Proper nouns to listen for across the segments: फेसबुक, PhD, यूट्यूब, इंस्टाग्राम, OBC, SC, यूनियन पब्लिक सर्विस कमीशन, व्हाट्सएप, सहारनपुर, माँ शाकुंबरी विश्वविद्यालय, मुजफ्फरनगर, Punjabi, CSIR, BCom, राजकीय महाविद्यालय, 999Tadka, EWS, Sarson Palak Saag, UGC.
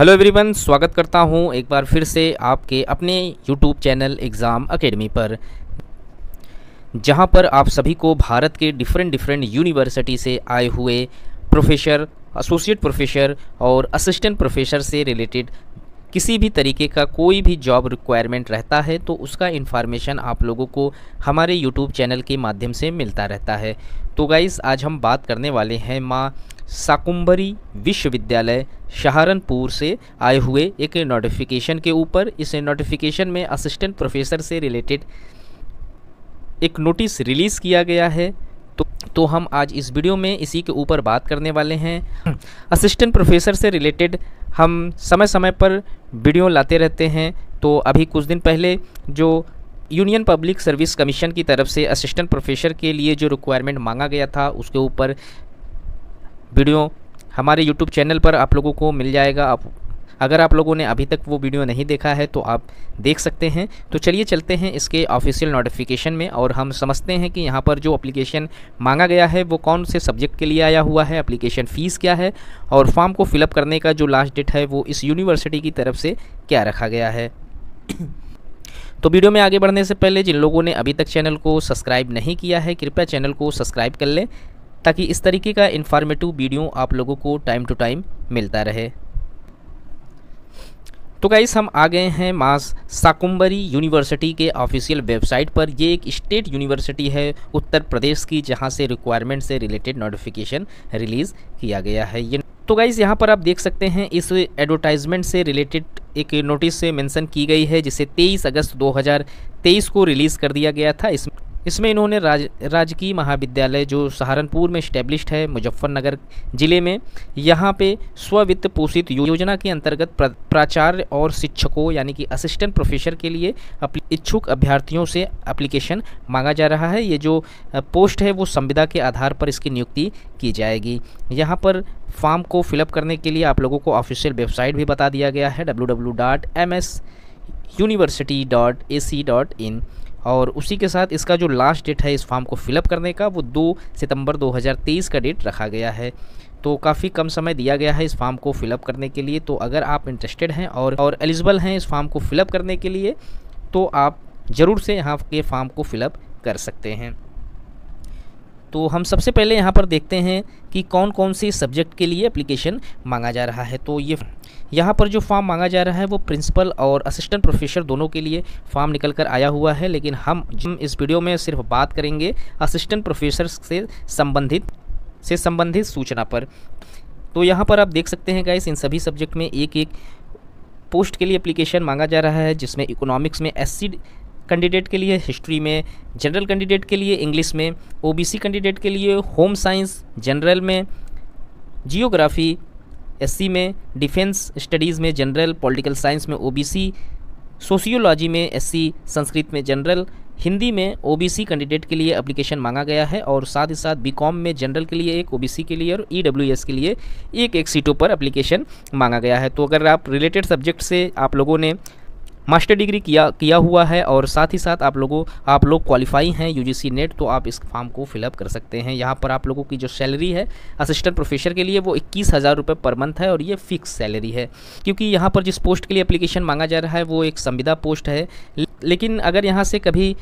Hello everyone, स्वागत करता हूं एक बार फिर से आपके अपने यूट्यूब चैनल एग्ज़ाम एकेडमी पर, जहां पर आप सभी को भारत के डिफरेंट यूनिवर्सिटी से आए हुए प्रोफेसर, एसोसिएट प्रोफेसर और असिस्टेंट प्रोफेसर से रिलेटेड किसी भी तरीके का कोई भी जॉब रिक्वायरमेंट रहता है तो उसका इन्फॉर्मेशन आप लोगों को हमारे यूट्यूब चैनल के माध्यम से मिलता रहता है। तो गाइस, आज हम बात करने वाले हैं माँ शाकुंबरी विश्वविद्यालय सहारनपुर से आए हुए एक नोटिफिकेशन के ऊपर। इस नोटिफिकेशन में असिस्टेंट प्रोफेसर से रिलेटेड एक नोटिस रिलीज़ किया गया है, तो हम आज इस वीडियो में इसी के ऊपर बात करने वाले हैं। असिस्टेंट प्रोफेसर से रिलेटेड हम समय समय पर वीडियो लाते रहते हैं, तो अभी कुछ दिन पहले जो यूनियन पब्लिक सर्विस कमीशन की तरफ से असिस्टेंट प्रोफेसर के लिए जो रिक्वायरमेंट मांगा गया था उसके ऊपर वीडियो हमारे यूट्यूब चैनल पर आप लोगों को मिल जाएगा। अगर आप लोगों ने अभी तक वो वीडियो नहीं देखा है तो आप देख सकते हैं। तो चलिए चलते हैं इसके ऑफिशियल नोटिफिकेशन में और हम समझते हैं कि यहाँ पर जो एप्लीकेशन मांगा गया है वो कौन से सब्जेक्ट के लिए आया हुआ है, एप्लीकेशन फ़ीस क्या है और फॉर्म को फिलअप करने का जो लास्ट डेट है वो इस यूनिवर्सिटी की तरफ से क्या रखा गया है। तो वीडियो में आगे बढ़ने से पहले जिन लोगों ने अभी तक चैनल को सब्सक्राइब नहीं किया है कृपया चैनल को सब्सक्राइब कर लें ताकि इस तरीके का इन्फॉर्मेटिव वीडियो आप लोगों को टाइम टू टाइम मिलता रहे। तो गाइस, हम आ गए हैं माँ शाकुंबरी यूनिवर्सिटी के ऑफिशियल वेबसाइट पर। ये एक स्टेट यूनिवर्सिटी है उत्तर प्रदेश की, जहां से रिक्वायरमेंट से रिलेटेड नोटिफिकेशन रिलीज़ किया गया है। ये तो गाइस, यहां पर आप देख सकते हैं इस एडवर्टाइजमेंट से रिलेटेड एक नोटिस से मेंशन की गई है जिसे 23 अगस्त 2023 को रिलीज़ कर दिया गया था। इसमें इन्होंने राजकीय महाविद्यालय जो सहारनपुर में इस्टेब्लिश्ड है मुजफ्फरनगर ज़िले में, यहाँ पे स्ववित्त पोषित योजना के अंतर्गत प्राचार्य और शिक्षकों यानी कि असिस्टेंट प्रोफेसर के लिए इच्छुक अभ्यर्थियों से एप्लीकेशन मांगा जा रहा है। ये जो पोस्ट है वो संविदा के आधार पर इसकी नियुक्ति की जाएगी। यहाँ पर फॉर्म को फिलअप करने के लिए आप लोगों को ऑफिशियल वेबसाइट भी बता दिया गया है, www.msuniversity.ac.in, और उसी के साथ इसका जो लास्ट डेट है इस फॉर्म को फिलअप करने का वो 2 सितंबर 2023 का डेट रखा गया है। तो काफ़ी कम समय दिया गया है इस फॉर्म को फिलअप करने के लिए। तो अगर आप इंटरेस्टेड हैं और एलिजिबल हैं इस फॉर्म को फिलअप करने के लिए तो आप ज़रूर से यहाँ के फॉर्म को फिलअप कर सकते हैं। तो हम सबसे पहले यहाँ पर देखते हैं कि कौन कौन से सब्जेक्ट के लिए एप्लीकेशन मांगा जा रहा है। तो ये यहाँ पर जो फॉर्म मांगा जा रहा है वो प्रिंसिपल और असिस्टेंट प्रोफेसर दोनों के लिए फॉर्म निकल कर आया हुआ है, लेकिन हम इस वीडियो में सिर्फ बात करेंगे असिस्टेंट प्रोफेसर से संबंधित सूचना पर। तो यहाँ पर आप देख सकते हैं गाइस, इन सभी सब्जेक्ट में एक एक पोस्ट के लिए एप्लीकेशन मांगा जा रहा है, जिसमें इकोनॉमिक्स में SC कैंडिडेट के लिए, हिस्ट्री में, जनरल कैंडिडेट के लिए, इंग्लिश में, OBC कैंडिडेट के लिए, होम साइंस जनरल में, जियोग्राफ़ी SC में, डिफेंस स्टडीज़ में जनरल, पॉलिटिकल साइंस में OBC, सोशियोलॉजी में SC, संस्कृत में जनरल, हिंदी में OBC कैंडिडेट के लिए एप्लीकेशन मांगा गया है। और साथ ही साथ BCom में जनरल के लिए एक, OBC के लिए और EWS के लिए एक सीटों पर एप्लीकेशन मांगा गया है। तो अगर आप रिलेटेड सब्जेक्ट से आप लोगों ने मास्टर डिग्री किया हुआ है और साथ ही साथ आप लोग क्वालिफाई हैं UGC नेट, तो आप इस फॉर्म को फिलअप कर सकते हैं। यहाँ पर आप लोगों की जो सैलरी है असिस्टेंट प्रोफेसर के लिए वो 21,000 रुपये पर मंथ है और ये फ़िक्स सैलरी है, क्योंकि यहाँ पर जिस पोस्ट के लिए एप्लीकेशन मांगा जा रहा है वो एक संविदा पोस्ट है। लेकिन अगर यहाँ से कभी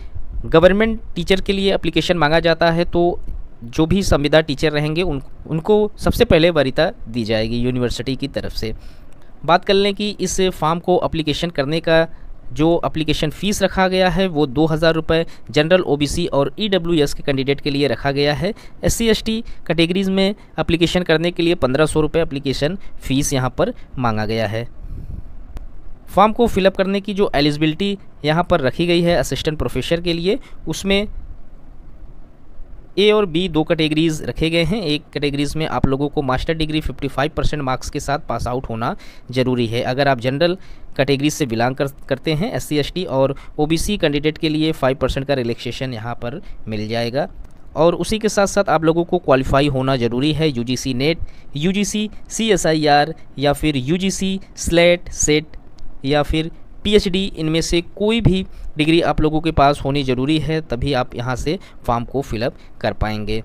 गवर्नमेंट टीचर के लिए एप्लीकेशन मांगा जाता है तो जो भी संविदा टीचर रहेंगे उनको सबसे पहले वरीयता दी जाएगी यूनिवर्सिटी की तरफ से। बात कर लें कि इस फॉर्म को एप्लीकेशन करने का जो एप्लीकेशन फ़ीस रखा गया है वो 2,000 रुपये जनरल, OBC और EWS के कैंडिडेट के लिए रखा गया है। SC/ST कैटेगरीज़ में एप्लीकेशन करने के लिए 1,500 रुपये एप्लीकेशन फ़ीस यहाँ पर मांगा गया है। फॉर्म को फिलअप करने की जो एलिजिबिलिटी यहाँ पर रखी गई है असिस्टेंट प्रोफेसर के लिए, उसमें A और B 2 कैटेगरीज़ रखे गए हैं। एक कैटेगरीज़ में आप लोगों को मास्टर डिग्री 55% मार्क्स के साथ पास आउट होना ज़रूरी है। अगर आप जनरल कैटेगरी से बिलोंग करते हैं, SC/ST और OBC कैंडिडेट के लिए 5% का रिलैक्सेशन यहाँ पर मिल जाएगा। और उसी के साथ साथ आप लोगों को क्वालिफाई होना ज़रूरी है UGC नेट, UGC CSIR या फिर UGC स्लेट सेट या फिर PhD, इनमें से कोई भी डिग्री आप लोगों के पास होनी ज़रूरी है, तभी आप यहां से फॉर्म को फिलअप कर पाएंगे।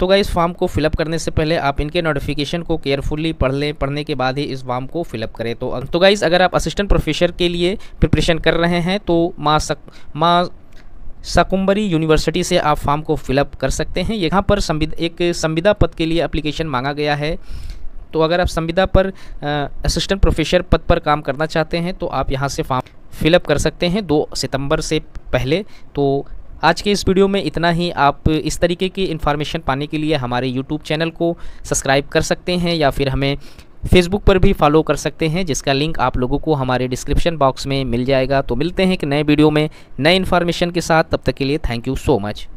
तो गाइस फॉर्म को फिलअप करने से पहले आप इनके नोटिफिकेशन को केयरफुली पढ़ लें, पढ़ने के बाद ही इस फॉर्म को फिलअप करें। तो गाइस अगर आप असिस्टेंट प्रोफेसर के लिए प्रिपरेशन कर रहे हैं तो माँ शाकुंबरी यूनिवर्सिटी से आप फॉर्म को फिलअप कर सकते हैं। यहाँ पर संविदा पद के लिए अप्लीकेशन मांगा गया है, तो अगर आप संविदा पर असिस्टेंट प्रोफेसर पद पर काम करना चाहते हैं तो आप यहाँ से फॉर्म फिलअप कर सकते हैं 2 सितंबर से पहले। तो आज के इस वीडियो में इतना ही। आप इस तरीके की इन्फॉर्मेशन पाने के लिए हमारे यूट्यूब चैनल को सब्सक्राइब कर सकते हैं या फिर हमें फेसबुक पर भी फॉलो कर सकते हैं, जिसका लिंक आप लोगों को हमारे डिस्क्रिप्शन बॉक्स में मिल जाएगा। तो मिलते हैं एक नए वीडियो में नए इन्फॉर्मेशन के साथ, तब तक के लिए थैंक यू सो मच।